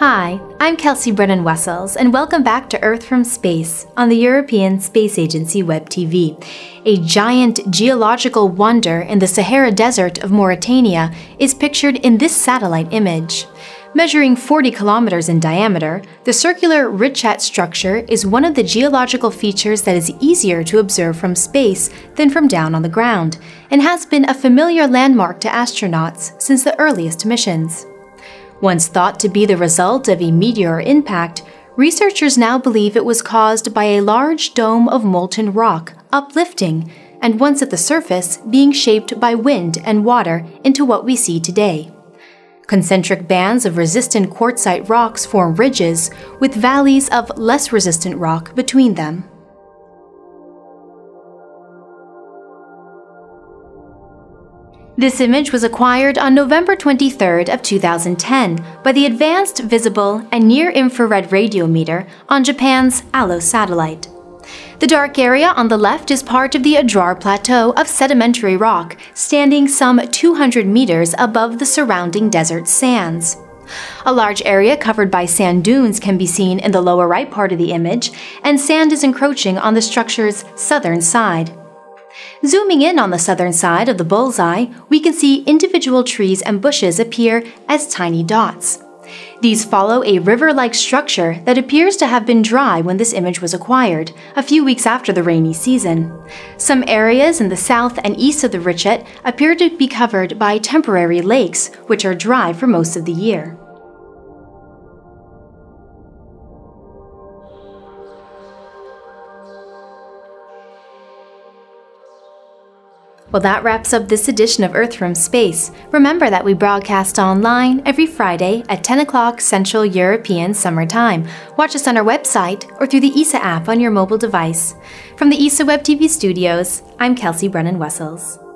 Hi, I'm Kelsea Brennan-Wessels, and welcome back to Earth from Space on the European Space Agency Web TV. A giant geological wonder in the Sahara Desert of Mauritania is pictured in this satellite image. Measuring 40 kilometers in diameter, the circular Richat structure is one of the geological features that is easier to observe from space than from down on the ground, and has been a familiar landmark to astronauts since the earliest missions. Once thought to be the result of a meteor impact, researchers now believe it was caused by a large dome of molten rock uplifting, and once at the surface, being shaped by wind and water into what we see today. Concentric bands of resistant quartzite rocks form ridges, with valleys of less resistant rock between them. This image was acquired on November 23rd of 2010 by the Advanced Visible and Near-Infrared Radiometer on Japan's ALOS satellite. The dark area on the left is part of the Adrar Plateau of sedimentary rock, standing some 200 meters above the surrounding desert sands. A large area covered by sand dunes can be seen in the lower right part of the image, and sand is encroaching on the structure's southern side. Zooming in on the southern side of the bullseye, we can see individual trees and bushes appear as tiny dots. These follow a river-like structure that appears to have been dry when this image was acquired, a few weeks after the rainy season. Some areas in the south and east of the Richat appear to be covered by temporary lakes, which are dry for most of the year. Well, that wraps up this edition of Earth from Space. Remember that we broadcast online every Friday at 10 o'clock Central European Summer Time. Watch us on our website or through the ESA app on your mobile device. From the ESA Web TV studios, I'm Kelsea Brennan-Wessels.